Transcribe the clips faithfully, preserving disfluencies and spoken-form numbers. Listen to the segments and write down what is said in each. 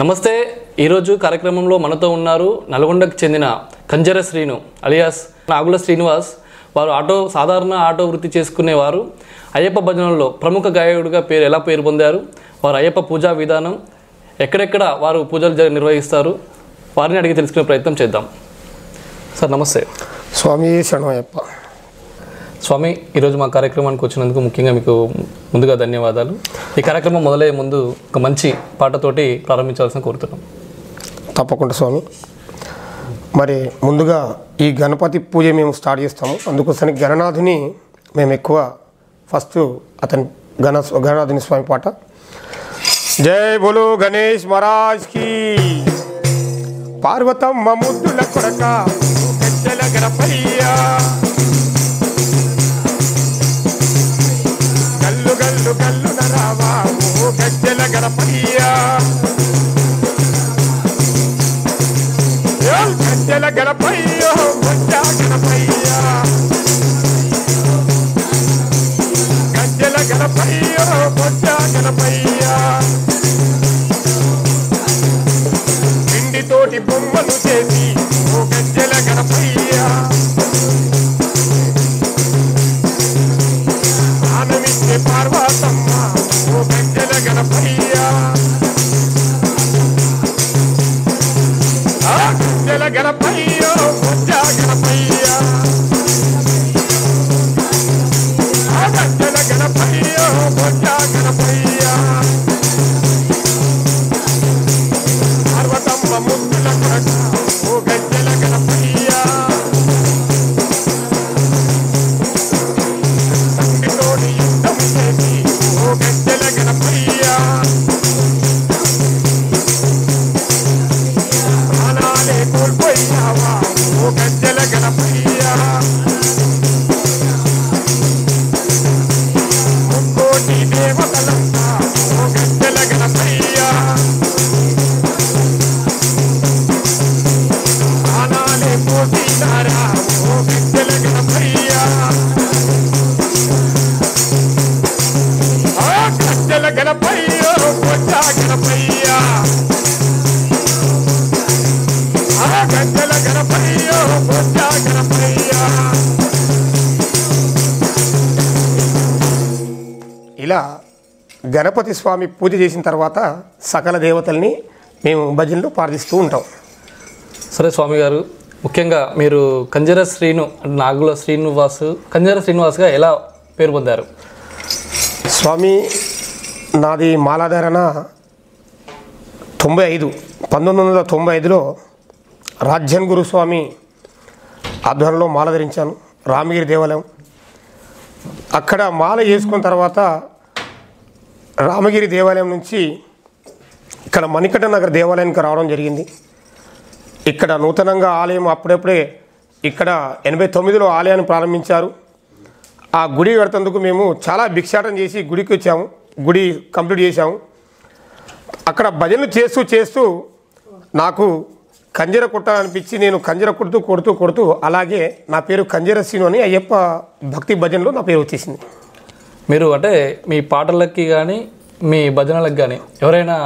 నమస్తే. ఈరోజు కార్యక్రమంలో మనతో ఉన్నారు నల్గొండకు చెందిన కంజర శ్రీను అలియాస్ నాగుల శ్రీనివాస్. వారు ఆటో సాధారణ ఆటో వృత్తి చేసుకునేవారు. అయ్యప్ప భజనల్లో ప్రముఖ గాయకుడిగా పేరు ఎలా పేరు పొందారు, వారు అయ్యప్ప పూజా విధానం, ఎక్కడెక్కడ వారు పూజలు నిర్వహిస్తారు, వారిని అడిగి తెలుసుకునే ప్రయత్నం చేద్దాం. సార్ నమస్తే. స్వామి శరణయ్యప్ప. స్వామి, ఈరోజు మా కార్యక్రమానికి వచ్చినందుకు ముఖ్యంగా మీకు ముందుగా ధన్యవాదాలు. ఈ కార్యక్రమం మొదలయ్యే ముందు ఒక మంచి పాటతోటి ప్రారంభించాల్సిన కోరుతున్నాం. తప్పకుండా స్వామి. మరి ముందుగా ఈ గణపతి పూజ మేము స్టార్ట్ చేస్తాము. అందుకోసం గణనాథుని మేము ఎక్కువ ఫస్ట్ అతని గణ గణనాథుని స్వామి పాట. జై బోలో గణేష్ మహారాజ్ కి. పార్వతమ్మ ముద్దుల కొరక పెద్దల గణపయ్య, గల్లు గల్లు గల్లు రావా ఓ పెద్దల గణపయ్య, పెద్దల గణపయ్య గణపయ్య, గజ్జల గణపయ్య బొజ్జ గణపయ్య, పిండితోటి బొమ్మలు చేసి ఓ గజ్జల గణపయ్య, ఆనమిచ్చే పార్వతమ్మ ఓ గజ్జల గణపయ్య, గజ్జల గణపయ్య బొజ్జ గణపయ్య, గజ్జల గణపయ్య బొజ్జ గణపయ్య, పార్వతమ్మ ముద్దుల కొరక ఓ గజ్జల గణపయ్య, తండ్రితోని యుద్ధం చేసి ఓ గజ్జల గణపయ్య, కోల్పోయావా ఓ గజ్జల గణపయ్య, ముక్కోటి దేవతలంతా ఓ గజ్జల గణపయ్య, ఆనాలే పోసినారా ఓ గజ్జల గణపయ్య, ఆ గజ్జల గణపయ్య బొజ్జ గణపయ్య, గజ్జల గణపయ్య బొజ్జ గణపయ్య. ఇలా గణపతి స్వామి పూజ చేసిన తర్వాత సకల దేవతల్ని మేము భజనలో ప్రార్థిస్తూ ఉంటాం. సరే స్వామి గారు, ముఖ్యంగా మీరు కంజర శ్రీను నాగుల శ్రీనివాస్ కంజర శ్రీనివాస్గా ఎలా పేరు పొందారు? స్వామి, నాది మాలాధారణ తొంభై ఐదు పంతొమ్మిది వందల తొంభై ఐదులో రాజ్యన్ గురుస్వామి ఆధ్వర్యంలో మాల ధరించాను రామగిరి దేవాలయం. అక్కడ మాల వేసుకున్న తర్వాత రామగిరి దేవాలయం నుంచి ఇక్కడ మణికట నగర్ దేవాలయానికి రావడం జరిగింది. ఇక్కడ నూతనంగా ఆలయం అప్పుడప్పుడే ఇక్కడ ఎనభై తొమ్మిదిలో ఆలయాన్ని ప్రారంభించారు. ఆ గుడి కడుతందుకు మేము చాలా భిక్షాటం చేసి గుడికి వచ్చాము. గుడి కంప్లీట్ చేశాము. అక్కడ భజనలు చేస్తూ చేస్తూ నాకు కంజర కొట్టాలనిపించి నేను కంజర కొడుతూ కొడుతూ కొడుతూ అలాగే నా పేరు కంజర శ్రీను అని అయ్యప్ప భక్తి భజనలో నా పేరు వచ్చేసింది. మీరు అంటే మీ పాటలకి కానీ మీ భజనలకు కానీ ఎవరైనా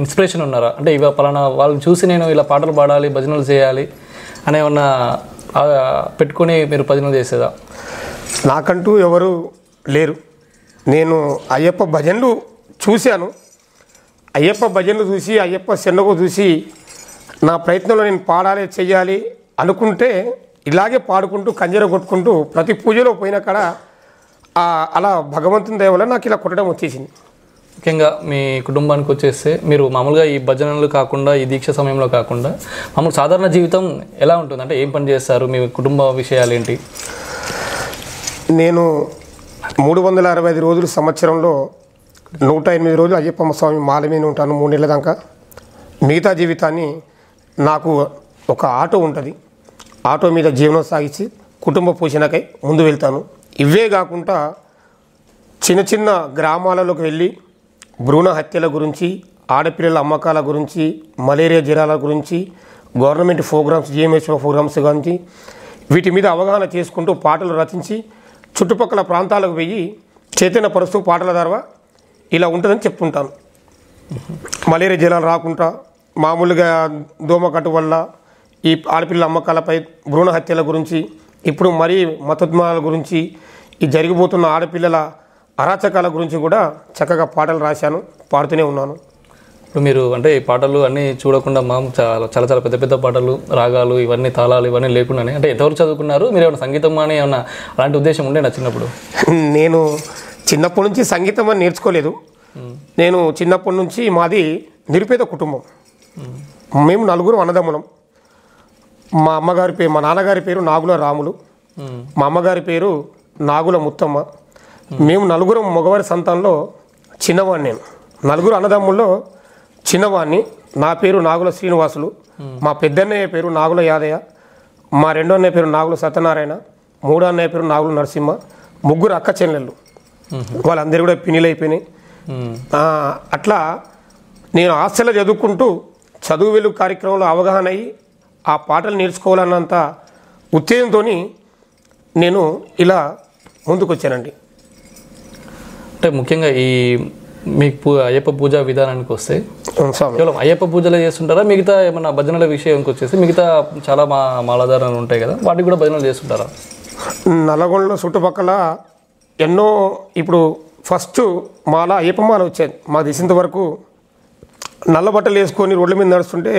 ఇన్స్పిరేషన్ ఉన్నారా? అంటే ఇవ పలానా వాళ్ళని చూసి నేను ఇలా పాటలు పాడాలి, భజనలు చేయాలి అనే ఉన్న పెట్టుకుని మీరు భజనలు చేసేదా? నాకంటూ ఎవరు లేరు. నేను అయ్యప్ప భజనలు చూశాను. అయ్యప్ప భజనలు చూసి అయ్యప్ప శరణకు చూసి నా ప్రయత్నంలో నేను పాడాలి చెయ్యాలి అనుకుంటే ఇలాగే పాడుకుంటూ కంజర కొట్టుకుంటూ ప్రతి పూజలో పోయిన కాడ అలా భగవంతుని దయ వల్ల నాకు ఇలా కొట్టడం వచ్చేసింది. ముఖ్యంగా మీ కుటుంబానికి వచ్చేస్తే మీరు మామూలుగా ఈ భజనలు కాకుండా ఈ దీక్ష సమయంలో కాకుండా మామూలు సాధారణ జీవితం ఎలా ఉంటుంది? అంటే ఏం పని చేస్తారు, మీ కుటుంబ విషయాలు ఏంటి? నేను మూడు వందల అరవై ఐదు రోజులు సంవత్సరంలో నూట ఎనిమిది రోజులు అయ్యప్ప స్వామి మాల మీద ఉంటాను మూడు నెలల దాకా. మిగతా జీవితాన్ని నాకు ఒక ఆటో ఉంటుంది, ఆటో మీద జీవనం సాగించి కుటుంబ పోషణకై ముందు వెళ్తాను. ఇవే కాకుండా చిన్న చిన్న గ్రామాలలోకి వెళ్ళి భ్రూణ హత్యల గురించి, ఆడపిల్లల అమ్మకాల గురించి, మలేరియా జ్వరాల గురించి, గవర్నమెంట్ ప్రోగ్రామ్స్ జిఎంహెచ్ఓ ప్రోగ్రామ్స్ గురించి వీటి మీద అవగాహన చేసుకుంటూ పాటలు రచించి చుట్టుపక్కల ప్రాంతాలకు వెళ్ళి చైతన్య పరుస్తూ పాటల ద్వారా ఇలా ఉంటుందని చెప్పుకుంటాను. మలేరియా జ్వరాలు రాకుండా మామూలుగా దోమకట్టు వల్ల ఈ ఆడపిల్ల అమ్మకాలపై భ్రూణ హత్యల గురించి, ఇప్పుడు మరీ మతోన్మాదాల గురించి, ఈ జరిగిపోతున్న ఆడపిల్లల అరాచకాల గురించి కూడా చక్కగా పాటలు రాశాను, పాడుతూనే ఉన్నాను. ఇప్పుడు మీరు అంటే ఈ పాటలు అన్నీ చూడకుండా మాము చాలా చాలా చాలా పెద్ద పెద్ద పాటలు, రాగాలు, ఇవన్నీ తాళాలు ఇవన్నీ లేకుండానే అంటే ఎంతవరకు చదువుకున్నారు మీరు? ఏమైనా సంగీతం అని ఏమన్నా అలాంటి ఉద్దేశం ఉండే నా చిన్నప్పుడు? నేను చిన్నప్పటి నుంచి సంగీతం అని నేర్చుకోలేదు. నేను చిన్నప్పటి నుంచి, మాది నిరుపేద కుటుంబం, మేము నలుగురు అన్నదమ్ములం. మా అమ్మగారి పేరు, మా నాన్నగారి పేరు నాగుల రాములు, మా అమ్మగారి పేరు నాగుల ముత్తమ్మ. మేము నలుగురం మగవారి సంతానంలో చిన్నవాడిని. నేను నలుగురు అన్నదమ్ముల్లో చిన్నవాడిని. నా పేరు నాగుల శ్రీనివాసులు, మా పెద్దన్నయ్య పేరు నాగుల యాదయ్య, మా రెండో అన్నయ్య పేరు నాగుల సత్యనారాయణ, మూడో అన్నయ్య పేరు నాగుల నరసింహ. ముగ్గురు అక్క చెల్లెళ్ళు, వాళ్ళందరూ కూడా పిన్నిలైపోయినాయి. అట్లా నేను హాస్టల్లో చదువుకుంటూ చదువు వెలుగు కార్యక్రమంలో అవగాహన అయ్యి ఆ పాటలు నేర్చుకోవాలన్నంత ఉత్తేజంతో నేను ఇలా ముందుకొచ్చానండి. అంటే ముఖ్యంగా ఈ మీకు పూ అయ్యప్ప పూజా విధానానికి వస్తే కేవలం అయ్యప్ప పూజలు చేస్తుంటారా? మిగతా ఏమన్నా భజనల విషయానికి వచ్చేసి మిగతా చాలా మా మాలాధారాలు ఉంటాయి కదా, వాటికి కూడా భజనలు చేస్తుంటారా? నల్గొండలో చుట్టుపక్కల ఎన్నో, ఇప్పుడు ఫస్ట్ మాల అయ్యప్ప మాల వచ్చేది. మాకు తెలిసినంత వరకు నల్ల బట్టలు వేసుకొని రోడ్ల మీద నడుస్తుంటే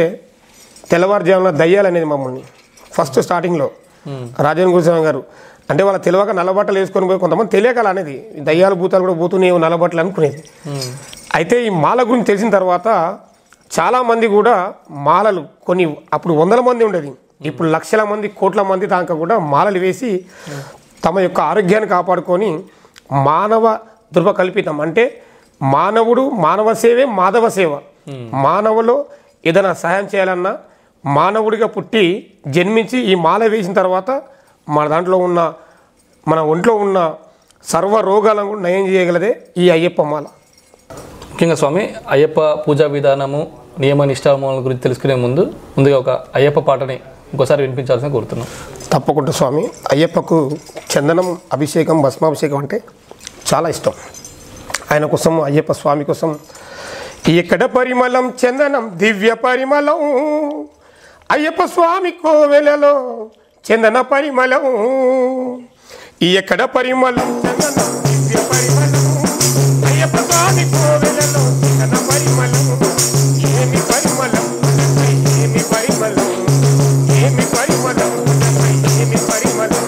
తెల్లవారుజామున దయ్యాలనేది మమ్మల్ని ఫస్ట్ స్టార్టింగ్లో రాజేంద్ర గురుస్వామి గారు. అంటే వాళ్ళ తెలియక నల్లబట్టలు వేసుకొని పోయి, కొంతమంది తెలియకాల అనేది దయ్యాలు భూతాలు కూడా పోతూనే నల్లబట్టలు అనుకునేది. అయితే ఈ మాల గురించి తెలిసిన తర్వాత చాలామంది కూడా మాలలు, కొన్ని అప్పుడు వందల మంది ఉండేది, ఇప్పుడు లక్షల మంది కోట్ల మంది దాకా కూడా మాలలు వేసి తమ యొక్క ఆరోగ్యాన్ని కాపాడుకొని మానవ దృప కల్పితం, అంటే మానవుడు మానవ సేవే మాధవ సేవ. మానవులో ఏదైనా సహాయం చేయాలన్నా మానవుడిగా పుట్టి జన్మించి ఈ మాల వేసిన తర్వాత మన దాంట్లో ఉన్న మన ఒంట్లో ఉన్న సర్వ రోగాలను కూడా నయం చేయగలదే ఈ అయ్యప్ప మాల. ముఖ్యంగా స్వామి అయ్యప్ప పూజా విధానము, నియమ నిష్ఠామూల గురించి తెలుసుకునే ముందు ముందుగా ఒక అయ్యప్ప పాటని ఇంకోసారి వినిపించాల్సిన కోరుతున్నాం. తప్పకుండా స్వామి. అయ్యప్పకు చందనం, అభిషేకం, భస్మాభిషేకం అంటే చాలా ఇష్టం. ఆయన కోసం, అయ్యప్ప స్వామి కోసం ఎక్కడ పరిమళం చందనం దివ్య పరిమళం, అయ్యప్ప స్వామి కోవెలలో చందన పరిమళం, ఎక్కడ పరిమళం చందనం దివ్య పరిమళం, అయ్యప్ప స్వామి కోవెలలో చందన పరిమళం, ఏమి పరిమళం ఏమి పరిమళం ఏమి పరిమళం ఏమి పరిమళం,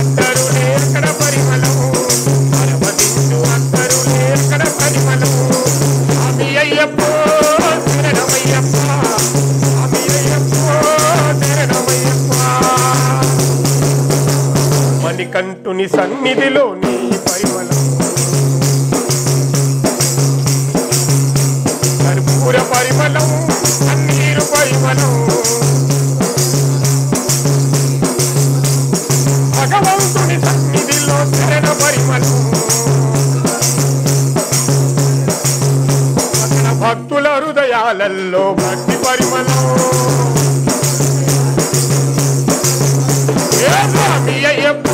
అందరూ ఎక్కడ పరిమళం అందరూ ఎక్కడ పరిమళం, స్వామి అయ్యప్ప శరణమయ్యప్ప. మణికంఠుని సన్నిధిలో నీ పరిమళం, కర్పూర పరిమళం, కన్నీరు పరిమళం, భగవంతుని సన్నిధిలో శరణ పరిమళం, భక్తుల హృదయాలలో భక్తి పరిమళం, అయ్యప్ప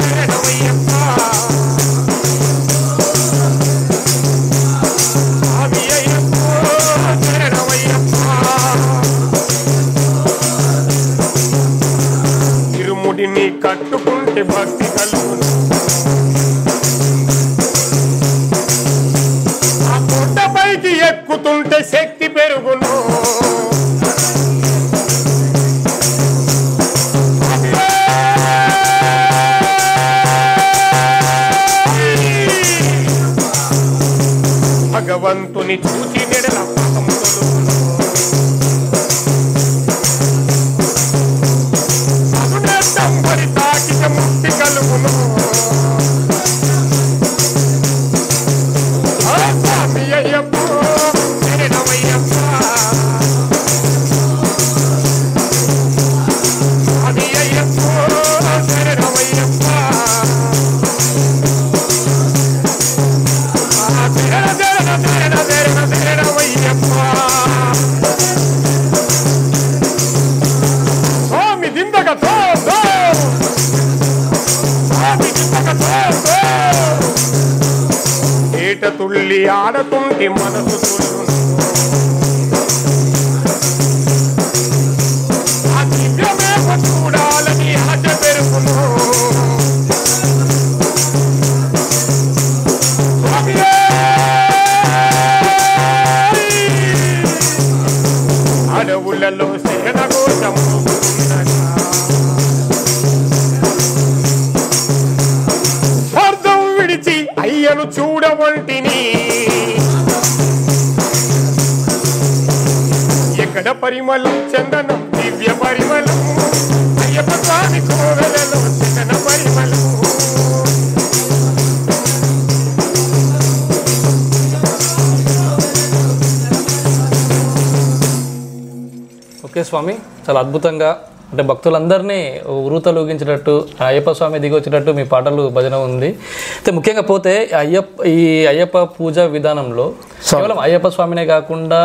శరణమయ్యప్ప, స్వామి అయ్యప్ప శరణమయ్యప్ప. ఇరుముడిని కట్టుకుంటే భక్తి కలుగును, ఆ కొండపైకి ఎక్కుతుంటే శక్తి పెరుగును, భగవంతుని చూచి నెడల పాపం తొలగును, అగుణత్తం పరి తాకిక ముక్తి కలుగును, స్వామి అయ్యప్ప శరణమయ్యప్ప, స్వామి అయ్యప్ప శరణమయ్యప్ప. ఏట తుళ్ళి ఆడతుంటే మనసు జడ పరిమళం చందనం దివ్య పరిమళం అయ్యప్ప స్వామి కోవెలలో చందన పరిమళం ఓకే స్వామి చాలా అద్భుతంగా అంటే భక్తులందరినీ ఉరుతలూగించేటట్టు అయ్యప్ప స్వామి దిగి వచ్చేటట్టు మీ పాటలు భజన ఉంది. అయితే ముఖ్యంగా పోతే అయ్యప్ప ఈ అయ్యప్ప పూజ విధానంలో కేవలం అయ్యప్ప స్వామినే కాకుండా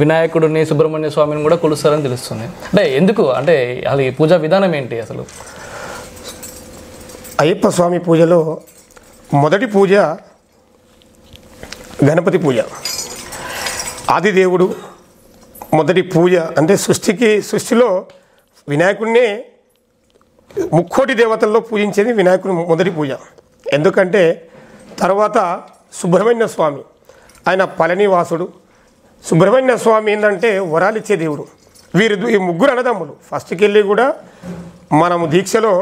వినాయకుడిని సుబ్రహ్మణ్య స్వామిని కూడా కొలుస్తారని తెలుస్తుంది. అంటే ఎందుకు అంటే అసలు ఈ పూజా విధానం ఏంటి? అసలు అయ్యప్ప స్వామి పూజలో మొదటి పూజ గణపతి పూజ. ఆదిదేవుడు మొదటి పూజ అంటే సృష్టికి సృష్టిలో వినాయకుడినే ముక్కోటి దేవతల్లో పూజించేది వినాయకుడి మొదటి పూజ. ఎందుకంటే తర్వాత సుబ్రహ్మణ్య స్వామి ఆయన పళనివాసుడు. సుబ్రహ్మణ్య స్వామి ఏంటంటే వరాలిచ్చే దేవుడు. వీరు ఈ ముగ్గురు అన్నదమ్ములు ఫస్ట్కి వెళ్ళి కూడా మనము దీక్షలో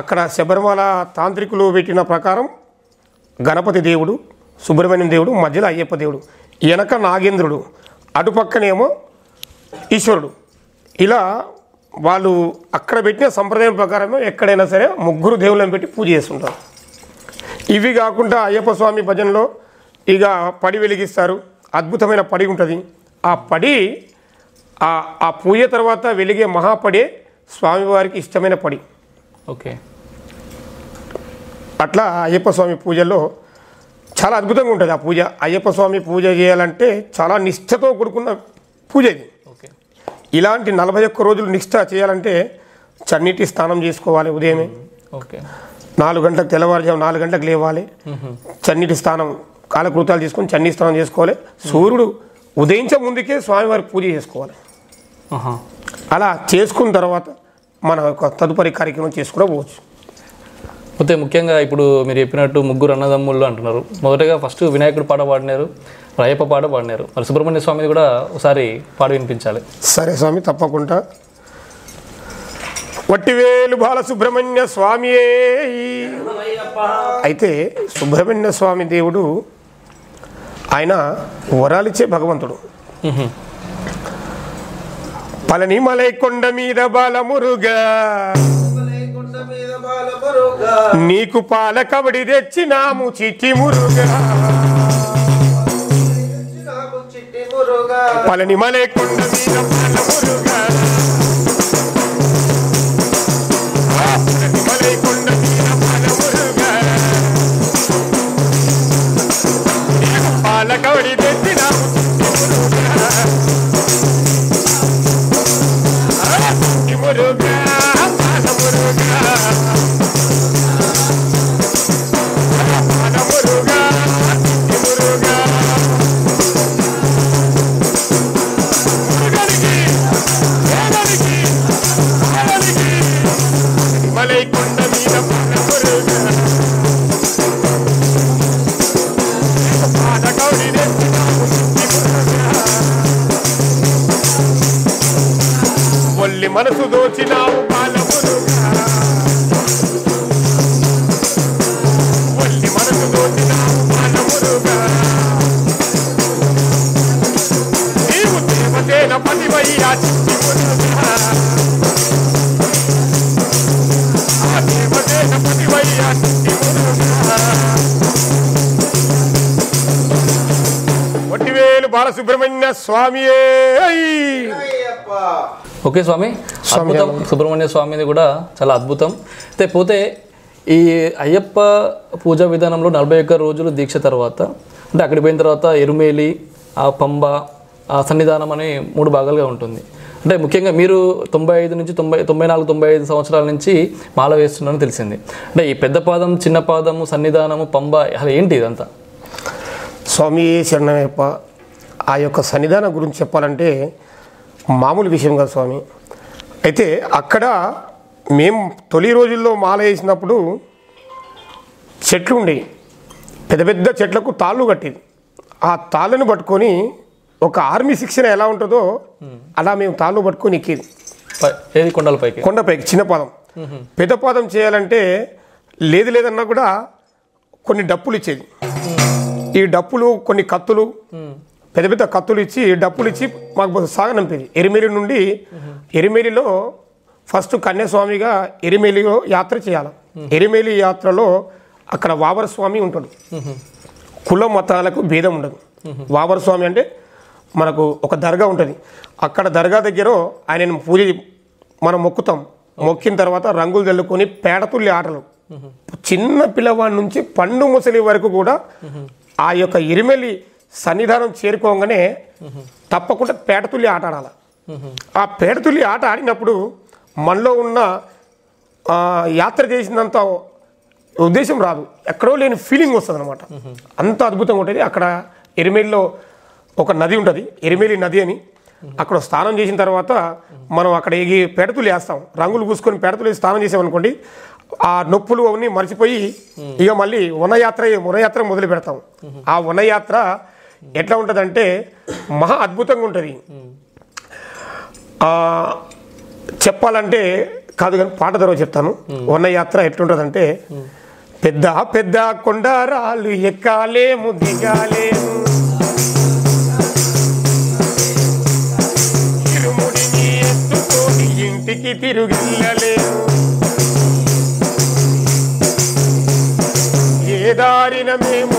అక్కడ శబరిమల తాంత్రికులు పెట్టిన ప్రకారం గణపతి దేవుడు, సుబ్రహ్మణ్యం దేవుడు, మధ్యలో అయ్యప్ప దేవుడు, వెనక నాగేంద్రుడు, అటుపక్కనేమో ఈశ్వరుడు. ఇలా వాళ్ళు అక్కడ పెట్టిన సంప్రదాయం ప్రకారమే ఎక్కడైనా సరే ముగ్గురు దేవుళ్ళని పెట్టి పూజ చేస్తుంటారు. ఇవి కాకుండా అయ్యప్ప స్వామి భజనలో ఇక పడి వెలిగిస్తారు. అద్భుతమైన పడి ఉంటుంది. ఆ పడి ఆ పూజ తర్వాత వెలిగే మహాపడే స్వామివారికి ఇష్టమైన పడి. ఓకే, అట్లా అయ్యప్ప స్వామి పూజల్లో చాలా అద్భుతంగా ఉంటుంది ఆ పూజ. అయ్యప్ప స్వామి పూజ చేయాలంటే చాలా నిష్ఠతో కూడుకున్న పూజ ఇది. ఓకే, ఇలాంటి నలభై ఒక్క రోజులు నిష్ఠ చేయాలంటే చన్నీటి స్నానం చేసుకోవాలి ఉదయమే. ఓకే, నాలుగు గంటలకు తెల్లవారుజాము నాలుగు గంటలకు లేవాలి. చన్నీటి స్నానం కాలకృతాలు తీసుకొని చన్నీ స్నానం చేసుకోవాలి. సూర్యుడు ఉదయించే ముందుకే స్వామివారికి పూజ చేసుకోవాలి. అలా చేసుకున్న తర్వాత మన యొక్క తదుపరి కార్యక్రమం చేసుకుని పోవచ్చు. అయితే ముఖ్యంగా ఇప్పుడు మీరు చెప్పినట్టు ముగ్గురు అన్నదమ్ముళ్ళు అంటున్నారు. మొదటగా ఫస్ట్ వినాయకుడు పాట పాడినారు, అయ్యప్ప పాట పాడినారు. మరి సుబ్రహ్మణ్య స్వామిది కూడా ఒకసారి పాట వినిపించాలి. సరే స్వామి, తప్పకుండా. వట్టివేలు బాల సుబ్రహ్మణ్య స్వామియే. అయితే సుబ్రహ్మణ్య స్వామి దేవుడు ఆయన వరాలిచ్చే భగవంతుడు. పళనిమలై కొండ మీద బాలమురుగా నీకు పాల కబడి తెచ్చినాము చిట్టి మురుగా. పళనిమలై కొండ మీద బాలమురుగా మనసు దోచినావు బాలమురుగా, వల్లి మనసు దోచినావు బాలమురుగా, నీవు దేవసేన పతివయ్యా చిట్టి మురుగా, ఆ దేవసేన పతివయ్యా చిట్టి మురుగా. వట్టివేలు బాలసుబ్రహ్మణ్య స్వామియే. ఓకే స్వామి, అద్భుతం. సుబ్రహ్మణ్య స్వామిది కూడా చాలా అద్భుతం. అయితే పోతే ఈ అయ్యప్ప పూజా విధానంలో నలభై ఒక్క రోజులు దీక్ష తర్వాత అంటే అక్కడికి పోయిన తర్వాత ఎరుమేలి, ఆ పంబ, ఆ సన్నిధానం అనే మూడు భాగాలుగా ఉంటుంది. అంటే ముఖ్యంగా మీరు తొంభై ఐదు నుంచి తొంభై తొంభై నాలుగు తొంభై ఐదు సంవత్సరాల నుంచి మాల వేస్తున్నారని తెలిసింది. అంటే ఈ పెద్ద పాదం, చిన్న పాదము, సన్నిధానము, పంబ, అసలు ఏంటి ఇదంతా? స్వామి శరణయ్యప్ప. ఆ యొక్క సన్నిధానం గురించి చెప్పాలంటే మామూలు విషయం కాదు స్వామి. అయితే అక్కడ మేము తొలి రోజుల్లో మాల వేసినప్పుడు చెట్లు ఉండేవి. పెద్ద పెద్ద చెట్లకు తాళ్ళు కట్టేది. ఆ తాళ్ళను పట్టుకొని ఒక ఆర్మీ శిక్షణ ఎలా ఉంటుందో అలా మేము తాళ్ళు పట్టుకొని ఎక్కేది కొండలపైకి కొండపైకి చిన్న పాదం. పెద్ద పాదం చేయాలంటే లేదు లేదన్నా కూడా కొన్ని డప్పులు ఇచ్చేది. ఈ డప్పులు, కొన్ని కత్తులు, పెద్ద పెద్ద కత్తులు ఇచ్చి డప్పులు ఇచ్చి మాకు సాగనంపేది. ఎరిమేలి నుండి ఎరిమేలిలో ఫస్ట్ కన్యాస్వామిగా ఎరిమేలిలో యాత్ర చేయాలి. ఎరిమేలి యాత్రలో అక్కడ వావరస్వామి ఉంటాడు. కుల మతాలకు భేదం ఉండదు. వావరస్వామి అంటే మనకు ఒక దర్గా ఉంటుంది. అక్కడ దర్గా దగ్గర ఆయనను పూజ మనం మొక్కుతాం. మొక్కిన తర్వాత రంగులు చల్లుకొని పేడతుల్లి ఆటలు చిన్న పిల్లవాడి నుంచి పండు ముసలి వరకు కూడా ఆ యొక్క ఎరిమేలి సన్నిధానం చేరుకోగానే తప్పకుండా పేడతుల్లి ఆట ఆడాలి. ఆ పేడతుల్లి ఆట ఆడినప్పుడు మనలో ఉన్న యాత్ర చేసినంత ఉద్దేశం రాదు, ఎక్కడో లేని ఫీలింగ్ వస్తుంది అనమాట. అంత అద్భుతంగా ఉంటుంది. అక్కడ ఎరిమేలిలో ఒక నది ఉంటుంది, ఎరిమేలి నది అని. అక్కడ స్నానం చేసిన తర్వాత మనం అక్కడ ఎగి పెడతులు వేస్తాం, రంగులు పూసుకొని పెడతులు వేసి స్నానం చేసామనుకోండి, ఆ నొప్పులు అవన్నీ మర్చిపోయి ఇక మళ్ళీ వనయాత్ర వనయాత్ర మొదలు పెడతాం. ఆ వనయాత్ర ఎట్లా ఉంటుందంటే మహా అద్భుతంగా ఉంటుంది. చెప్పాలంటే కాదు కానీ పాట తర్వాత చెప్తాను. వనయాత్ర ఎట్లుంటుందంటే, పెద్ద పెద్ద కొండరాళ్ళు ఎక్కాలేము దిగాలేము, ఇంటికి తిరుగిల్లలేము, ఏ దారిన మేము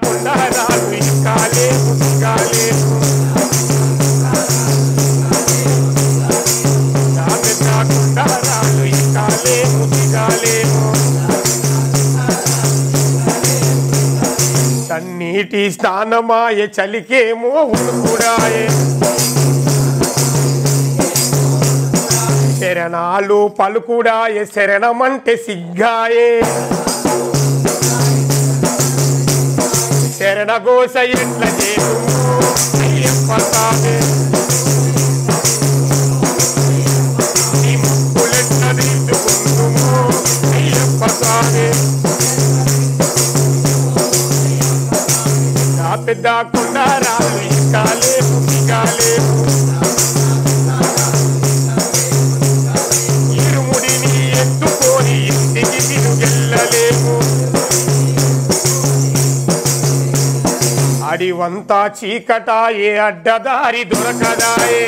కొండరాలు ఎక్కాలేము దిగాలేము, పెద్ద కొండరాలు ఎక్కాలేము దిగాలేము, సన్నీటి స్నానమాయ చలికేమో ఉడుకుడాయే, శరణాలు పలుకుడాయే శరణమంటే సిగ్గాయే, శరణ ఘోష ఎట్ల అయ్యప్ప స్వామి, నీ ముక్కులెట్ల దిద్దుకుందుము అయ్యప్ప స్వామి, నా పెద్ద కొండరాలు ఎక్కాలేము దిగాలేము, ఇరుముడిని ఎత్తుకొని ఇంటికి తిరుగెళ్ళలేము, అడివంతా చీకటాయే అడ్డదారి దొరకదాయే,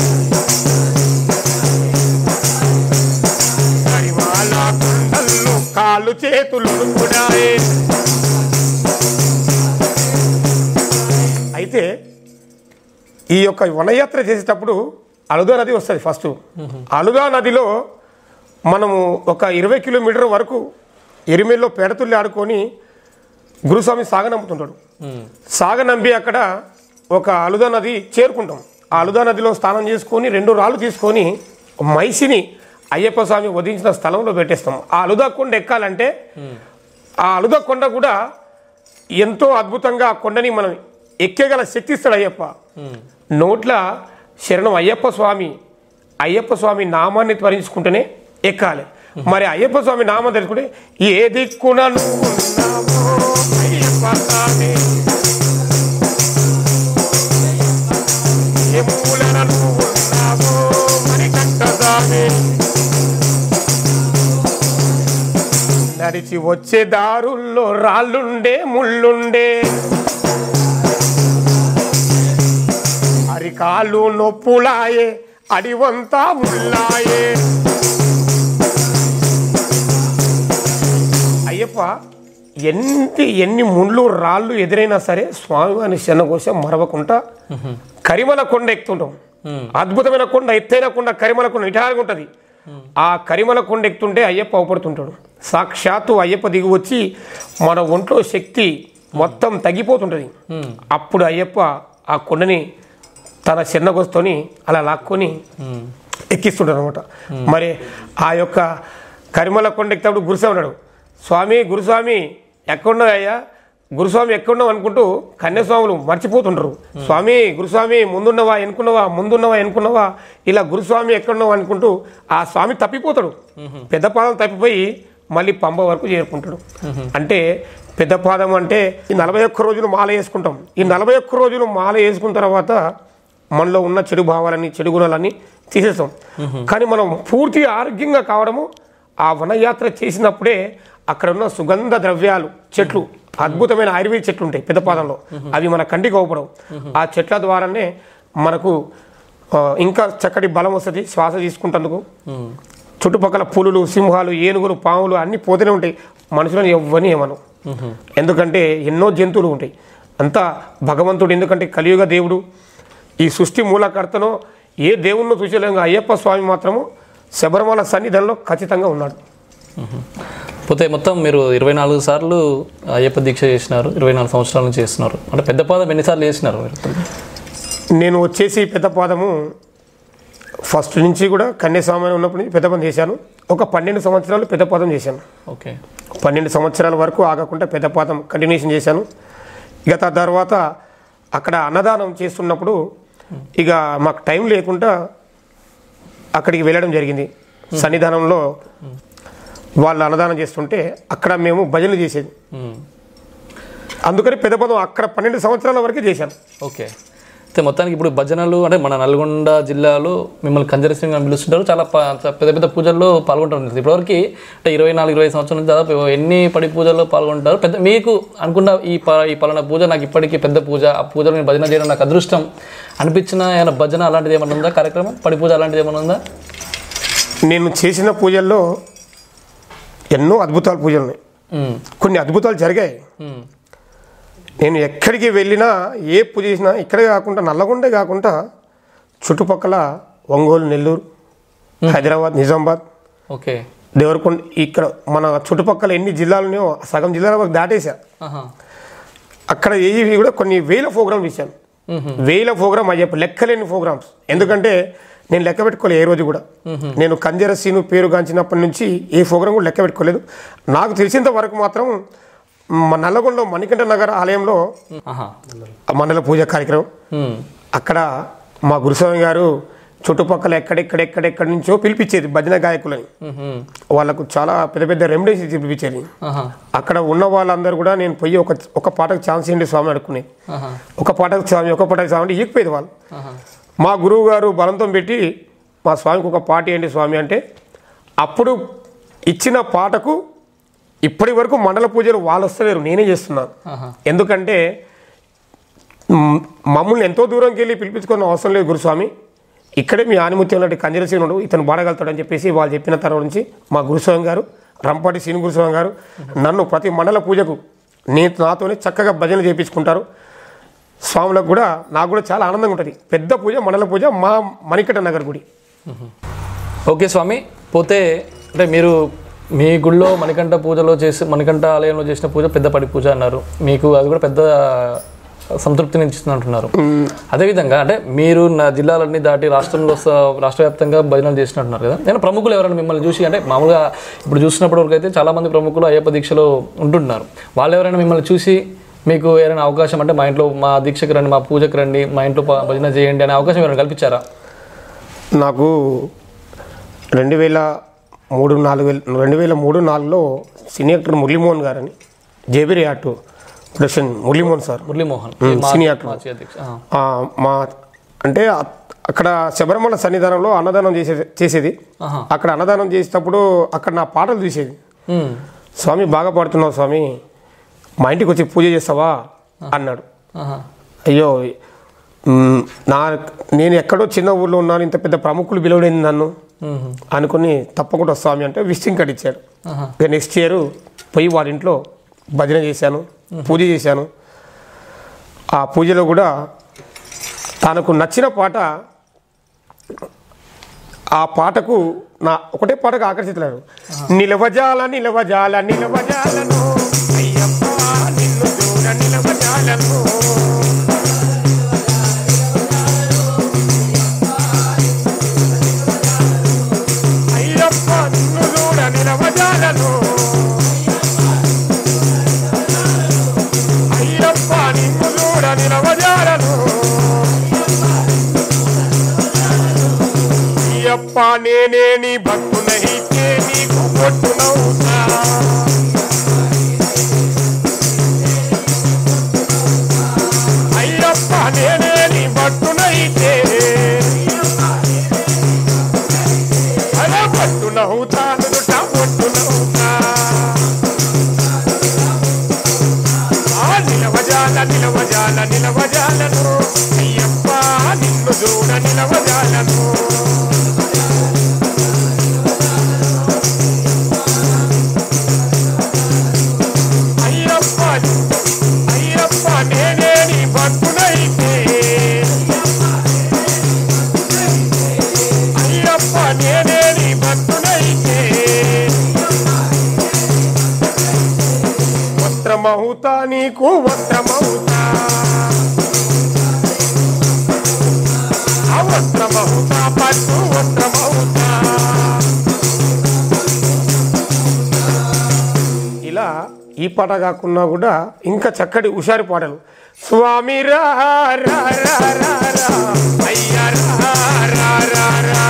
కరివాల కొండల్లో కాళ్ళు చేతులు ఉడుకుడాయే. అయితే ఈ యొక్క వనయాత్ర చేసేటప్పుడు అలుదా నది వస్తుంది. ఫస్ట్ అలుదా నదిలో మనము ఒక ఇరవై కిలోమీటర్ వరకు ఎరిమేల్లో పెడతుల్లి ఆడుకొని గురుస్వామి సాగనంపుతుంటాడు. సాగనంపి అక్కడ ఒక అలుదా నది చేరుకుంటాం. ఆ అలుదా నదిలో స్నానం చేసుకొని రెండు రాళ్ళు తీసుకొని మైసిని అయ్యప్ప స్వామి వధించిన స్థలంలో పెట్టేస్తాం. ఆ అలుదా కొండ ఎక్కాలంటే ఆ అలుదా కొండ కూడా ఎంతో అద్భుతంగా ఆ కొండని మనం ఎక్కేగల శక్తి ఇస్తాడు అయ్యప్ప. నోట్ల శరణం అయ్యప్ప స్వామి, అయ్యప్ప స్వామి నామాన్ని త్వరించుకుంటేనే ఎక్కాలి. మరి అయ్యప్ప స్వామి నామం తెలుసుకుంటే, ఏ దిక్కున నడిచి వచ్చే దారుల్లో రాళ్ళుండే ముళ్ళుండే, అరికాళ్ళు నొప్పులాయే అడివంతా ముళ్ళాయే. అయ్యప్ప ఎంత ఎన్ని ముళ్ళు రాళ్ళు ఎదురైనా సరే స్వామివారిని శరణఘోష మరవకుండా కరిమల కొండ ఎక్కుతుంటాం. అద్భుతమైన కొండ, ఎత్తైన కొండ, కరిమల కొండ నిటారుగా ఉంటుంది. ఆ కరిమల కొండ ఎక్కుతుంటే అయ్యప్ప అవపడుతుంటాడు. సాక్షాత్తు అయ్యప్ప దిగి వచ్చి మన ఒంట్లో శక్తి మొత్తం తగ్గిపోతుంటుంది. అప్పుడు అయ్యప్ప ఆ కొండని తన శరణఘోషతోని అలా లాక్కొని ఎక్కిస్తుంటాడు అనమాట. మరి ఆ యొక్క కరిమల కొండ ఎక్కుతాడు గురుస్వామి అన్నాడు, స్వామి గురుస్వామి ఎక్కడున్నావయ్యా, గురుస్వామి ఎక్కడున్నావు అనుకుంటూ కన్యాస్వాములు మర్చిపోతుంటారు. స్వామి గురుస్వామి ముందున్నవా ఎనుకున్నవా ముందున్నవా ఎనుకున్నవా ఇలా గురుస్వామి ఎక్కడున్నావు అనుకుంటూ ఆ స్వామి తప్పిపోతాడు. పెద్ద పాదం తప్పిపోయి మళ్ళీ పంబ వరకు చేరుకుంటాడు. అంటే పెద్ద పాదం అంటే ఈ నలభై ఒక్క రోజులు మాల వేసుకుంటాం. ఈ నలభై ఒక్క రోజులు మాల వేసుకున్న తర్వాత మనలో ఉన్న చెడు భావాలని చెడు గుణాలని తీసేస్తాం. కానీ మనం పూర్తి ఆరోగ్యంగా కావడము ఆ వనయాత్ర చేసినప్పుడే అక్కడ ఉన్న సుగంధ ద్రవ్యాలు, చెట్లు, అద్భుతమైన ఆయుర్వేద చెట్లు ఉంటాయి పెద్ద పాదంలో, అవి మన కంటికి కనపడవు. ఆ చెట్ల ద్వారానే మనకు ఇంకా చక్కటి బలం వస్తుంది శ్వాస తీసుకుంటందుకు. చుట్టుపక్కల పులులు, సింహాలు, ఏనుగులు, పాములు అన్నీ పోతూనే ఉంటాయి, మనుషులను ఎవ్వని ఏమను. ఎందుకంటే ఎన్నో జంతువులు ఉంటాయి, అంతా భగవంతుడు. ఎందుకంటే కలియుగ దేవుడు, ఈ సృష్టి మూలకర్తను ఏ దేవుణ్ణి చూసేలాగా అయ్యప్ప స్వామి మాత్రము శబరిమల సన్నిధానంలో ఖచ్చితంగా ఉన్నాడు. పోతే మొత్తం మీరు ఇరవై నాలుగు సార్లు అయ్యప్ప దీక్ష చేసినారు, ఇరవై నాలుగు సంవత్సరాల నుంచి చేస్తున్నారు. అంటే పెద్ద పాదం ఎన్నిసార్లు చేసినారు? నేను వచ్చేసి పెద్ద పాదము ఫస్ట్ నుంచి కూడా కన్యాస్వామి ఉన్నప్పుడు పెద్ద పాదం చేశాను. ఒక పన్నెండు సంవత్సరాలు పెద్ద పాదం చేశాను. ఓకే, పన్నెండు సంవత్సరాల వరకు ఆగకుండా పెద్ద పాదం కంటిన్యూషన్ చేశాను. ఇక తర్వాత అక్కడ అన్నదానం చేస్తున్నప్పుడు ఇక మాకు టైం లేకుండా అక్కడికి వెళ్ళడం జరిగింది. సన్నిధానంలో వాళ్ళు అన్నదానం చేస్తుంటే అక్కడ మేము భజనలు చేసేది, అందుకని పెద్ద పదం అక్కడ పన్నెండు సంవత్సరాల వరకే చేశాను. ఓకే, అయితే మొత్తానికి ఇప్పుడు భజనలు అంటే మన నల్గొండ జిల్లాలో మిమ్మల్ని కంజర శ్రీను అని పిలుస్తుంటారు, చాలా పెద్ద పెద్ద పూజల్లో పాల్గొంటారు. ఇప్పటివరకు అంటే ఇరవై నాలుగు ఇరవై సంవత్సరాల నుంచి దాదాపు ఎన్ని పడి పూజల్లో పాల్గొంటారు? పెద్ద మీకు అనుకున్న ఈ ఈ పలానా పూజ నాకు ఇప్పటికీ పెద్ద పూజ, ఆ పూజలో నేను భజన చేయడం నాకు అదృష్టం అనిపించిన ఏమైనా భజన అలాంటిది ఏమైనా ఉందా కార్యక్రమం, పడి పూజ అలాంటిది ఏమైనా ఉందా? నేను చేసిన పూజల్లో ఎన్నో అద్భుతాలు పూజలు ఉన్నాయి, కొన్ని అద్భుతాలు జరిగాయి. నేను ఎక్కడికి వెళ్ళినా ఏ పూజ చేసినా ఇక్కడే కాకుండా నల్లగొండే కాకుండా చుట్టుపక్కల ఒంగోలు, నెల్లూరు, హైదరాబాద్, నిజామాబాద్, ఓకే, దేవరకొండ, ఇక్కడ మన చుట్టుపక్కల ఎన్ని జిల్లాలనో సగం జిల్లాల వరకు దాటేశా. అక్కడ ఏవి కూడా కొన్ని వేల ప్రోగ్రామ్స్ ఇచ్చాను, వేల ప్రోగ్రామ్ అయ్యప్ప లెక్కలేని ప్రోగ్రామ్స్. ఎందుకంటే నేను లెక్క పెట్టుకోలేదు ఏ రోజు కూడా. నేను కంజర శ్రీను పేరుగాంచినప్పటి నుంచి ఏ ప్రోగ్రాం కూడా లెక్క పెట్టుకోలేదు. నాకు తెలిసినంత వరకు మాత్రం మా నల్లగొండ మణికంఠ నగర్ ఆలయంలో మండల పూజ కార్యక్రమం, అక్కడ మా గురుస్వామి గారు చుట్టుపక్కల ఎక్కడెక్కడెక్కడెక్కడి నుంచో పిలిపించేది భజన గాయకులని, వాళ్ళకు చాలా పెద్ద పెద్ద రెమెడీస్ ఇచ్చి పిలిపించేది. అక్కడ ఉన్న వాళ్ళందరూ కూడా నేను పోయి ఒక ఒక పాటకు ఛాన్స్ ఏంటి స్వామి అడుక్కునేది. ఒక పాటకు స్వామి ఒక పాటకు స్వామి అంటే ఈకపోయేది వాళ్ళు. మా గురువు గారు బలంతం పెట్టి మా స్వామికి ఒక పాట ఏంటి స్వామి అంటే అప్పుడు ఇచ్చిన పాటకు ఇప్పటి వరకు మండల పూజలు వాళ్ళు వస్తలేరు, నేనే చేస్తున్నాను. ఎందుకంటే మమ్మల్ని ఎంతో దూరంకి వెళ్ళి పిలిపించుకున్న అవసరం లేదు గురుస్వామి, ఇక్కడే మీ ఆనిమత్యం లాంటి కంజర శ్రీనుడు ఇతను బాడగలుగుతాడని చెప్పేసి వాళ్ళు చెప్పిన తర్వాత నుంచి మా గురుస్వామి గారు, రంపాటి శ్రీను గురుస్వామి గారు నన్ను ప్రతి మండల పూజకు నేను నాతోనే చక్కగా భజన చేయించుకుంటారు. స్వాములకు కూడా నాకు కూడా చాలా ఆనందంగా ఉంటుంది. పెద్ద పూజ మండల పూజ మా మణికంఠ నగర్ గుడి. ఓకే స్వామి, పోతే అంటే మీరు మీ గుళ్ళో మణికంఠ పూజలో చేసి మణికంఠ ఆలయంలో చేసిన పూజ పెద్ద పడి పూజ అన్నారు, మీకు అది కూడా పెద్ద సంతృప్తిని ఇస్తుంది అంటున్నారు. అదేవిధంగా అంటే మీరు నా జిల్లాలన్నీ దాటి రాష్ట్రంలో రాష్ట్ర వ్యాప్తంగా భజనలు చేసినట్టున్నారు కదా, నేను ప్రముఖులు ఎవరైనా మిమ్మల్ని చూసి అంటే మామూలుగా ఇప్పుడు చూసినప్పటి వరకు అయితే చాలామంది ప్రముఖులు అయ్యప్ప దీక్షలో ఉంటున్నారు, వాళ్ళు ఎవరైనా మిమ్మల్ని చూసి మీకు ఏదైనా అవకాశం అంటే మా ఇంట్లో మా దీక్షకు రండి, మా పూజకు రండి, మా ఇంట్లో భజన చేయండి అనే అవకాశం ఎవరైనా కల్పించారా? నాకు రెండు వేల మూడు నాలుగు వేల రెండు వేల మూడు నాలుగులో సినీ యాక్టర్ మురళీమోహన్ గారు అని జేబిరి art production Muralimohan sir, Muralimohan cine actor మా అంటే అక్కడ శబరిమల సన్నిధానంలో అన్నదానం చేసేది చేసేది అక్కడ అన్నదానం చేసేటప్పుడు అక్కడ నా పాటలు చూసేది. స్వామి బాగా పాడుతున్నావు స్వామి, మా ఇంటికి వచ్చి పూజ చేస్తావా అన్నాడు. అయ్యో నా నేను ఎక్కడో చిన్న ఊళ్ళో ఉన్నాను, ఇంత పెద్ద ప్రముఖులు పిలవలేదు నన్ను అనుకుని తప్పకుండా స్వామి అంటే విజిటింగ్ కార్డు ఇచ్చారు. ఇక నెక్స్ట్ ఇయర్ పోయి వాళ్ళ ఇంట్లో భజన చేశాను, పూజ చేశాను. ఆ పూజలో కూడా తనకు నచ్చిన పాట, ఆ పాటకు నా ఒకటే పాటకు ఆకర్షితులయ్యారు. నిలవజాల నిలవజాల నిలవజాలను అయ్యప్పా నిన్ను దూర నిలవజాలను నేనే నీ భక్తునైతే నీకు భక్తునవుతా, అయ్యప్ప నేనే నీ భక్తునైతే ఇలా ఈ పాట కాకుండా కూడా ఇంకా చక్కటి హుషారు పాటలు. స్వామి రా రా రా రా రా అయ్యా రా రా రా రా రా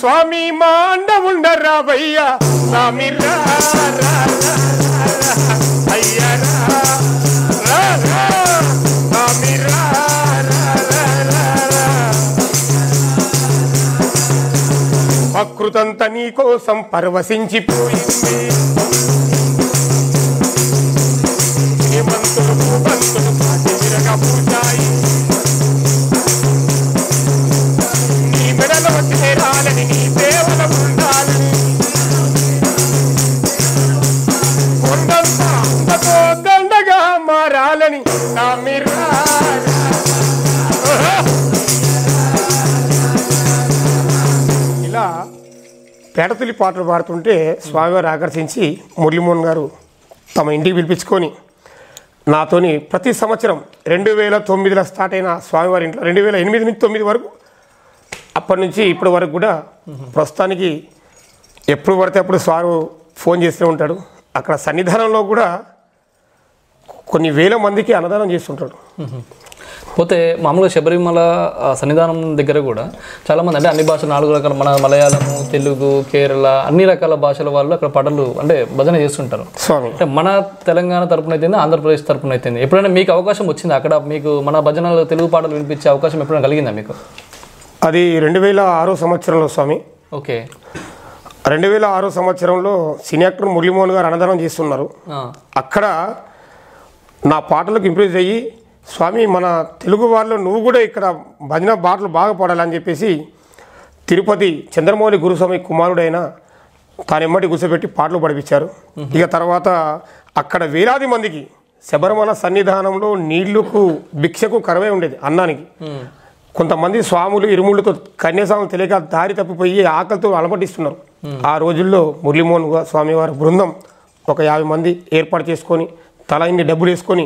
స్వామి మాండవుండరా భయ్యా స్వామి రా రా అయ్యా రా రా స్వామి రా రా రా రా ప్రకృతంత నీ కోసం పరవశించిపోయింది హేమంతుడు భూమంతుడు పాటి విరగా పూజాయి ఇలా పేటతులి పాటలు పాడుతుంటే స్వామివారు ఆకర్షించి మురళీమోహన్ గారు తమ ఇంటికి పిలిపించుకొని నాతోని ప్రతి సంవత్సరం రెండు వేల తొమ్మిదిలో స్టార్ట్ అయిన స్వామివారి ఇంట్లో రెండు వేల ఎనిమిది నుంచి తొమ్మిది వరకు అప్పటి నుంచి ఇప్పటి వరకు కూడా ప్రస్తుతానికి ఎప్పుడు పడితే అప్పుడు స్వామి ఫోన్ చేస్తూ ఉంటాడు. అక్కడ సన్నిధానంలో కూడా కొన్ని వేల మందికి అన్నదానం చేస్తుంటాడు. పోతే మామూలుగా శబరిమల సన్నిధానం దగ్గర కూడా చాలామంది అంటే అన్ని భాషలు నాలుగు రకాల మన మలయాళము తెలుగు కేరళ అన్ని రకాల భాషల వాళ్ళు అక్కడ పాటలు అంటే భజన చేస్తుంటారు. అంటే మన తెలంగాణ తరపున అయితే ఆంధ్రప్రదేశ్ తరపున అయితే ఎప్పుడైనా మీకు అవకాశం వచ్చింది అక్కడ మీకు మన భజనలు తెలుగు పాటలు వినిపించే అవకాశం ఎప్పుడైనా కలిగిందా మీకు? అది రెండు వేల ఆరో సంవత్సరంలో స్వామి. ఓకే. రెండు వేల ఆరో సంవత్సరంలో సినీ యాక్టర్ మురళీమోహన్ గారు అన్నదానం చేస్తున్నారు. అక్కడ నా పాటలకు ఇంప్రెస్ అయ్యి స్వామి మన తెలుగు వాళ్ళు నువ్వు కూడా ఇక్కడ భజన పాటలు బాగా పాడాలని చెప్పేసి తిరుపతి చంద్రమౌళి గురుస్వామి కుమారుడైన తానెమ్మటి కూర్చోబెట్టి పాటలు పడిపించారు. ఇక తర్వాత అక్కడ వేలాది మందికి శబరిమల సన్నిధానంలో నీళ్లకు భిక్షకు కరవే ఉండేది అన్నానికి. కొంతమంది స్వాములు ఇరుముళ్ళతో కన్యాస్వాములు తెలియక దారి తప్పిపోయి ఆకలితో అలమటిస్తున్నారు. ఆ రోజుల్లో మురళీమోహన్ స్వామివారి బృందం ఒక యాభై మంది ఏర్పాటు చేసుకొని తల ఇన్ని డబ్బులు వేసుకొని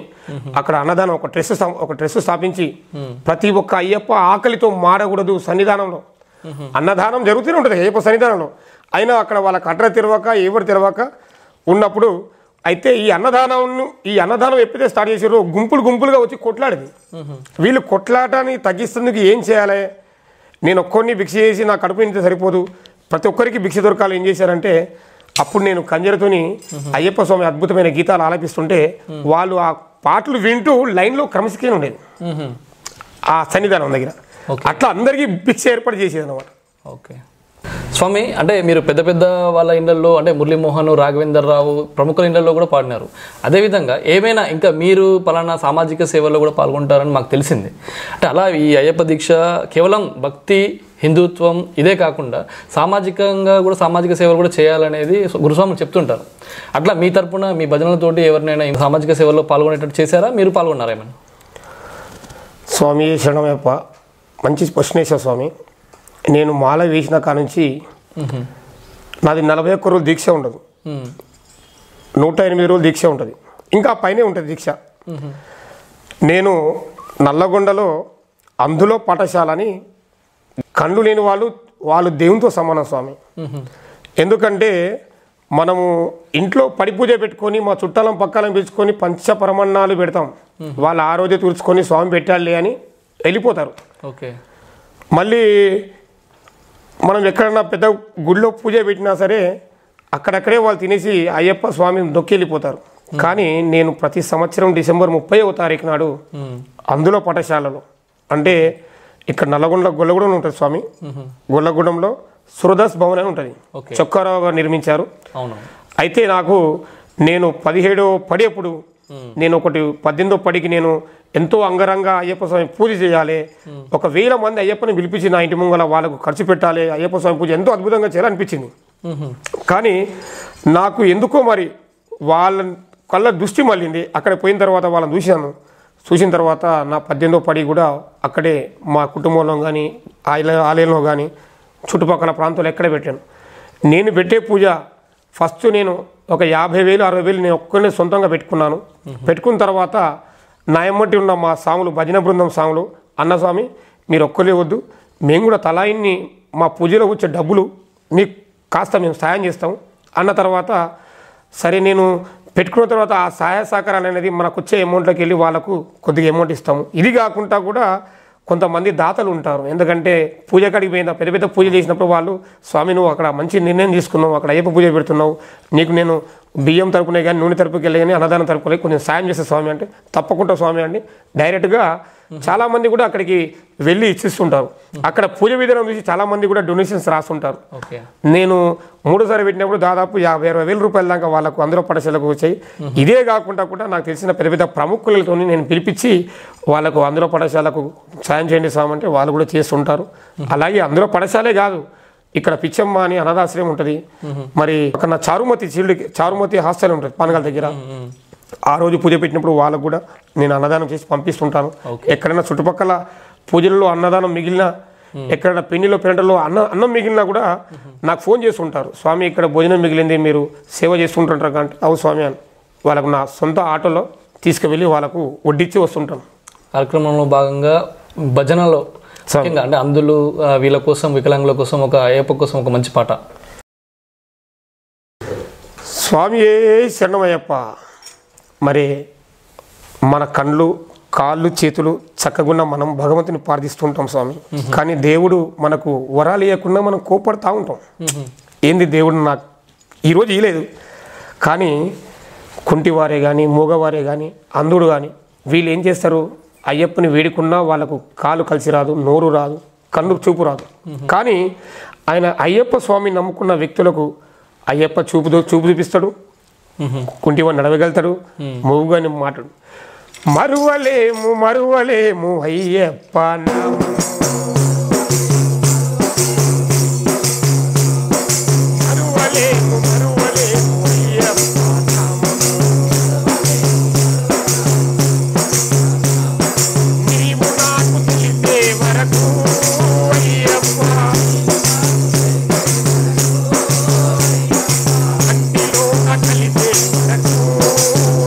అక్కడ అన్నదానం ఒక ట్రెస్ ఒక ట్రెస్ స్థాపించి ప్రతి ఒక్క అయ్యప్ప ఆకలితో మారకూడదు సన్నిధానంలో అన్నదానం జరుగుతూనే ఉంటుంది అయ్యప్ప సన్నిధానంలో. అయినా అక్కడ వాళ్ళ కట్ర తెరవక ఎవరు తెరవక ఉన్నప్పుడు అయితే ఈ అన్నదానం ఈ అన్నదానం ఎప్పుడైతే స్టార్ట్ చేసారో గుంపులు గుంపులుగా వచ్చి కొట్లాడేది. వీళ్ళు కొట్లాటాన్ని తగ్గిస్తుందుకు ఏం చేయాలి, నేను ఒక్కొన్ని భిక్ష చేసి నా కడుపు నిండితే సరిపోదు, ప్రతి ఒక్కరికి భిక్ష దొరకాలి. ఏం చేశారంటే అప్పుడు నేను కంజరతోని అయ్యప్ప స్వామి అద్భుతమైన గీతాలు ఆలపిస్తుంటే వాళ్ళు ఆ పాటలు వింటూ లైన్లో క్రమశిక్షణ ఉండేది ఆ సన్నిధానం దగ్గర. అట్లా అందరికీ భిక్ష ఏర్పాటు చేసేది అనమాట. ఓకే స్వామి, అంటే మీరు పెద్ద పెద్ద వాళ్ళ ఇళ్లలో అంటే మురళీమోహన్ రాఘవేందర్ రావు ప్రముఖుల ఇళ్లలో కూడా పాడినారు. అదేవిధంగా ఏమైనా ఇంకా మీరు పలానా సామాజిక సేవల్లో కూడా పాల్గొంటారని మాకు తెలిసింది. అంటే అలా ఈ అయ్యప్ప దీక్ష కేవలం భక్తి హిందుత్వం ఇదే కాకుండా సామాజికంగా కూడా సామాజిక సేవలు కూడా చేయాలనేది గురుస్వాములు చెప్తుంటారు. అట్లా మీ తరఫున మీ భజనలతోటి ఎవరినైనా సామాజిక సేవల్లో పాల్గొనేటట్టు చేశారా, మీరు పాల్గొన్నారా ఏమైనా? స్వామి శరణమయ్యప్ప, మంచి ప్రశ్నేశ్వర స్వామి. నేను మాల వేసిన కాడ నుంచి నాది నలభై ఒక్క రోజులు దీక్ష ఉండదు, నూట ఎనిమిది రోజులు దీక్ష ఉంటుంది, ఇంకా పైనే ఉంటుంది దీక్ష. నేను నల్లగొండలో అందులో పాఠశాల అని, కళ్ళు లేని వాళ్ళు వాళ్ళు దేవునితో సమానం స్వామి. ఎందుకంటే మనము ఇంట్లో పడి పూజ పెట్టుకొని మా చుట్టాలం పక్కలం పిలుచుకొని పంచపరమన్నాలు పెడతాం, వాళ్ళు ఆ రోజే తుడుచుకొని స్వామి పెట్టాలి అని వెళ్ళిపోతారు. ఓకే, మళ్ళీ మనం ఎక్కడన్నా పెద్ద గుళ్ళో పూజ పెట్టినా సరే అక్కడక్కడే వాళ్ళు తినేసి అయ్యప్ప స్వామిని దొక్కి వెళ్ళిపోతారు. కానీ నేను ప్రతి సంవత్సరం డిసెంబర్ ముప్పైవ తారీఖు నాడు అందులో పాఠశాలలో, అంటే ఇక్కడ నల్లగొండ గొల్లగూడెం ఉంటుంది స్వామి, గొల్లగూడెంలో సురదాస్ భవన్ అని ఉంటుంది, చొక్కారావు గారు నిర్మించారు. అయితే నాకు నేను పదిహేడో పడి అప్పుడు నేను ఒకటి పద్దెనిమిదో పడికి నేను ఎంతో అంగరంగ అయ్యప్ప స్వామి పూజ చేయాలి, ఒక వేల మంది అయ్యప్పని పిలిపించి నా ఇంటి ముంగల వాళ్ళకు ఖర్చు పెట్టాలి, అయ్యప్ప స్వామి పూజ ఎంతో అద్భుతంగా చేయాలనిపించింది. కానీ నాకు ఎందుకో మరి వాళ్ళ కళ్ళ దృష్టి మళ్ళింది. అక్కడ పోయిన తర్వాత వాళ్ళని చూశాను, చూసిన తర్వాత నా పద్దెనిమిదో పడి కూడా అక్కడే మా కుటుంబంలో కానీ ఆలయంలో కానీ చుట్టుపక్కల ప్రాంతాలు ఎక్కడ పెట్టాను. నేను పెట్టే పూజ ఫస్ట్ నేను ఒక యాభై వేలు అరవై వేలు నేను ఒక్కనే సొంతంగా పెట్టుకున్నాను. పెట్టుకున్న తర్వాత నాయమ్మటి ఉన్న మా సాములు, భజన బృందం సాములు, అన్నస్వామి మీరు ఒక్కలే వద్దు, మేము కూడా తలాయిని మా పూజలో వచ్చే డబ్బులు మీకు కాస్త మేము సాయం చేస్తాం అన్న తర్వాత సరే నేను పెట్టుకున్న తర్వాత ఆ సహాయ సహకారాలు అనేది మనకు వచ్చే అమౌంట్లోకి వెళ్ళి వాళ్ళకు కొద్దిగా అమౌంట్ ఇస్తాము. ఇది కాకుండా కూడా కొంతమంది దాతలు ఉంటారు, ఎందుకంటే పూజ కడిగి పోయిన పెద్ద పెద్ద పూజ చేసినప్పుడు వాళ్ళు స్వామి నువ్వు అక్కడ మంచి నిర్ణయం తీసుకున్నావు, అక్కడ అయ్యప్ప పూజ పెడుతున్నావు, నీకు నేను బియ్యం తరపునే కానీ నూనె తరపుకి వెళ్ళి కానీ అన్నదానం తరపులే కొంచెం సాయం చేస్తే స్వామి అంటే తప్పకుండా స్వామి అండి డైరెక్ట్గా చాలామంది కూడా అక్కడికి వెళ్ళి ఇచ్చిస్తుంటారు. అక్కడ పూజ విధానం చూసి చాలామంది కూడా డొనేషన్స్ రాస్తుంటారు. నేను మూడోసారి పెట్టినప్పుడు దాదాపు యాభై అరవై వేల రూపాయల దాకా వాళ్ళకు అందులో పాఠశాలకు వచ్చాయి. ఇదే కాకుండా కూడా నాకు తెలిసిన పెద్ద పెద్ద ప్రముఖులతో నేను పిలిపించి వాళ్ళకు అందులో పాఠశాలకు సాయం చేయండి స్వామి అంటే వాళ్ళు కూడా చేస్తుంటారు. అలాగే అందులో పాఠశాలే కాదు, ఇక్కడ పిచ్చమ్మ అని అనాథాశ్రయం ఉంటుంది, మరి అక్కడ చారుమతి చీల్డ్ చారుమతి హాస్టల్ ఉంటుంది పానగల దగ్గర, ఆ రోజు పూజ పెట్టినప్పుడు వాళ్ళకు కూడా నేను అన్నదానం చేసి పంపిస్తుంటాను. ఎక్కడైనా చుట్టుపక్కల పూజల్లో అన్నదానం మిగిలినా, ఎక్కడైనా పిండిలో పెంటల్లో అన్న అన్నం మిగిలినా కూడా నాకు ఫోన్ చేస్తుంటారు, స్వామి ఇక్కడ భోజనం మిగిలింది మీరు సేవ చేస్తుంటారు కాబట్టి అవు స్వామి అని వాళ్ళకు నా సొంత ఆటోలో తీసుకువెళ్ళి వాళ్ళకు వడ్డిచ్చి వస్తుంటాను. కార్యక్రమంలో భాగంగా భజనలో ముఖ్యంగా అంటే అందులో వీళ్ళ కోసం వికలాంగుల కోసం ఒక అయ్యప్ప కోసం ఒక మంచి పాట. స్వామి శరణమయ్యప్ప, మరి మన కళ్ళు కాళ్ళు చేతులు చక్కగున్న మనం భగవంతుని ప్రార్థిస్తుంటాం స్వామి, కానీ దేవుడు మనకు వరాలు ఇవ్వకుండా మనం కోపడుతూ ఉంటాం, ఏంది దేవుడు నాకు ఈరోజు ఇవ్వలేదు. కానీ కుంటివారే కానీ మూగవారే కానీ అందుడు కానీ వీళ్ళు ఏం చేస్తారు, అయ్యప్పని వేడుకున్నా వాళ్ళకు కాలు కలిసి రాదు, నోరు రాదు, కన్ను చూపు రాదు. కానీ ఆయన అయ్యప్ప స్వామి నమ్ముకున్న వ్యక్తులకు అయ్యప్ప చూపుతో చూపు చూపిస్తాడు, కుంటివాడు నడవగలుగుతాడు, మూగుగాని మాట్లాడు. మరువలేము మరువలేము అయ్యప్ప నామము, మరువలేము మరువలేము అయ్యప్ప నామము, నీవు నాకు తెలిసే వరకు అయ్యప్ప, కంటిలో కలిసే వరకు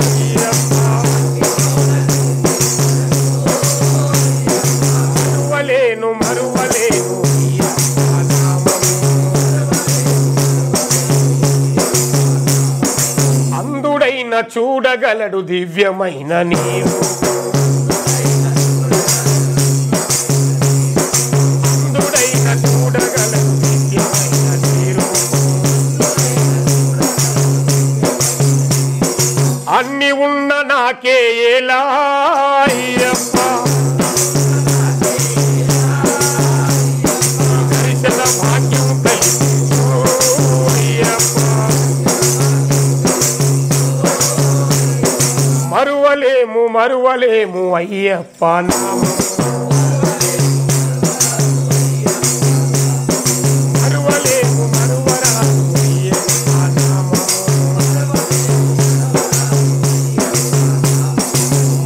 అయ్యప్ప, మరువలేను మరువలేను అయ్యప్ప నామము, అందుడైన చూడగలడు దివ్యమైన నీవు, అందుడైన చూడగలడు దివ్యమైన నీవు, అన్ని ఉన్న నాకే ఎలా అయ్యప్ప, దర్శన భాగ్యం కలిగించు అయ్యప్ప, మరువలేము మరువలేము అయ్యప్ప నామము, మరువలేము మరువరాదు అయ్యప్ప నామము,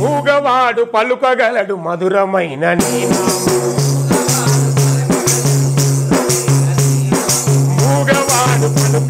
మూగవాడు పలుకగలడు మధురమైన నీ నామము, మూగవాడు పలుకగలడు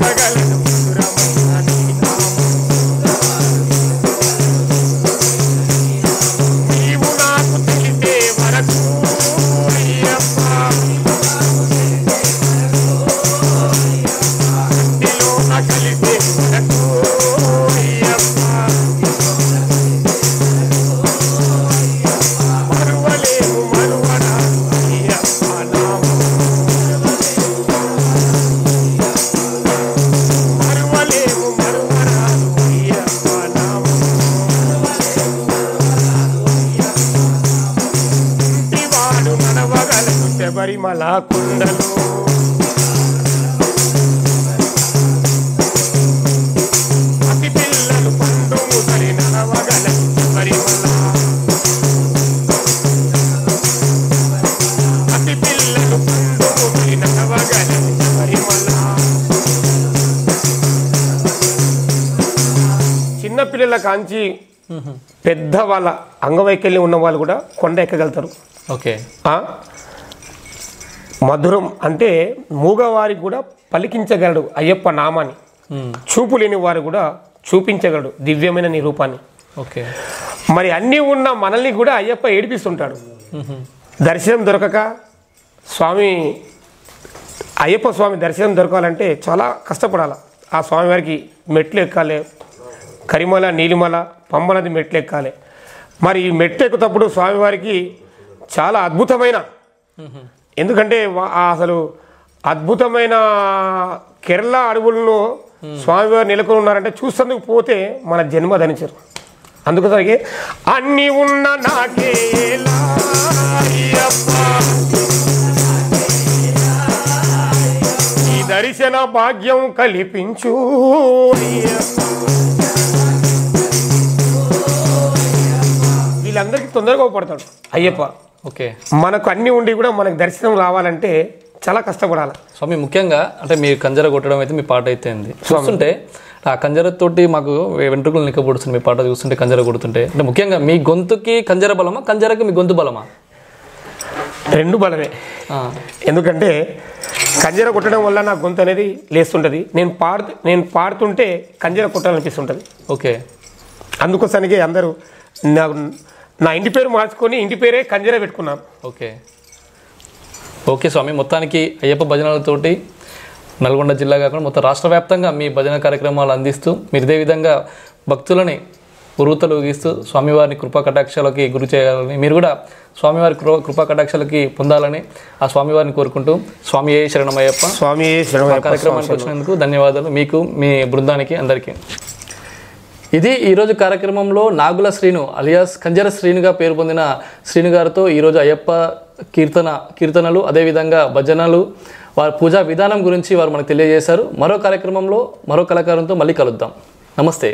చిన్నపిల్లల కాంచి పెద్ద వాళ్ళ అంగవైకల్యం ఉన్న వాళ్ళు కూడా కొండ ఎక్కగలుగుతారు. ఓకే, మధురం అంటే మూగవారికి కూడా పలికించగలడు అయ్యప్ప నామాన్ని, చూపు లేని వారు కూడా చూపించగలడు దివ్యమైన నీ రూపాన్ని. ఓకే, మరి అన్నీ ఉన్న మనల్ని కూడా అయ్యప్ప ఏడిపిస్తుంటాడు. దర్శనం దొరకక స్వామి అయ్యప్ప స్వామి దర్శనం దొరకాలంటే చాలా కష్టపడాలి. ఆ స్వామివారికి మెట్లు ఎక్కాలి, కరిమల నీలిమల పంబనది మెట్లు ఎక్కాలి. మరి ఈ మెట్లు ఎక్కుతప్పుడు స్వామివారికి చాలా అద్భుతమైన, ఎందుకంటే అసలు అద్భుతమైన కేరళ అడవుల్లో స్వామివారు నెలకొని ఉన్నారంటే చూసేందుకు పోతే మన జన్మ ధరించరు. అందుకోసరికి అన్నీ ఉన్న నాకే ఈ దర్శన భాగ్యం కల్పించు, వీళ్ళందరికీ తొందరగా పడతాడు అయ్యప్ప. ఓకే, మనకు అన్నీ ఉండి కూడా మనకు దర్శనం రావాలంటే చాలా కష్టపడాలి స్వామి. ముఖ్యంగా అంటే మీరు కంజర కొట్టడం అయితే మీ పాట అయితే చూస్తుంటే ఆ కంజరతోటి మాకు వెంట్రుకలు నిక్కబడుతుంది. మీ పాట చూస్తుంటే కంజర కొడుతుంటే అంటే ముఖ్యంగా మీ గొంతుకి కంజర బలమా, కంజరకి మీ గొంతు బలమా? రెండు బలమే. ఎందుకంటే కంజర కొట్టడం వల్ల నా గొంతు అనేది లేస్తుంటుంది, నేను పాడు నేను పాడుతుంటే కంజర కొట్టాలనిపిస్తుంటుంది. ఓకే, అందుకోసానికి అందరూ నాకు నా ఇంటి పేరు మార్చుకొని ఇంటి పేరే కంజర పెట్టుకున్నాను. ఓకే, ఓకే స్వామి, మొత్తానికి అయ్యప్ప భజనలతోటి నల్గొండ జిల్లా కాకుండా మొత్తం రాష్ట్ర వ్యాప్తంగా మీ భజన కార్యక్రమాలు అందిస్తూ మీరు ఇదే విధంగా భక్తులని ఉరుతలు ఊగిస్తూ స్వామివారిని కృపా కటాక్షాలకి గురి చేయాలని, మీరు కూడా స్వామివారి కృ కృపా కటాక్షాలకి పొందాలని ఆ స్వామివారిని కోరుకుంటూ స్వామి ఏ శరణమయ్యప్ప. స్వామి ఏ శరణమయ్యప్ప. కార్యక్రమానికి వచ్చినందుకు ధన్యవాదాలు మీకు, మీ బృందానికి, అందరికీ. ఇది ఈరోజు కార్యక్రమంలో నాగుల శ్రీను అలియాస్ కంజర శ్రీనుగా పేరు పొందిన శ్రీను గారితో ఈరోజు అయ్యప్ప కీర్తన కీర్తనలు అదేవిధంగా భజనలు వారి పూజా విధానం గురించి వారు మనకు తెలియజేశారు. మరో కార్యక్రమంలో మరో కళాకారునితో మళ్ళీ కలుద్దాం. నమస్తే.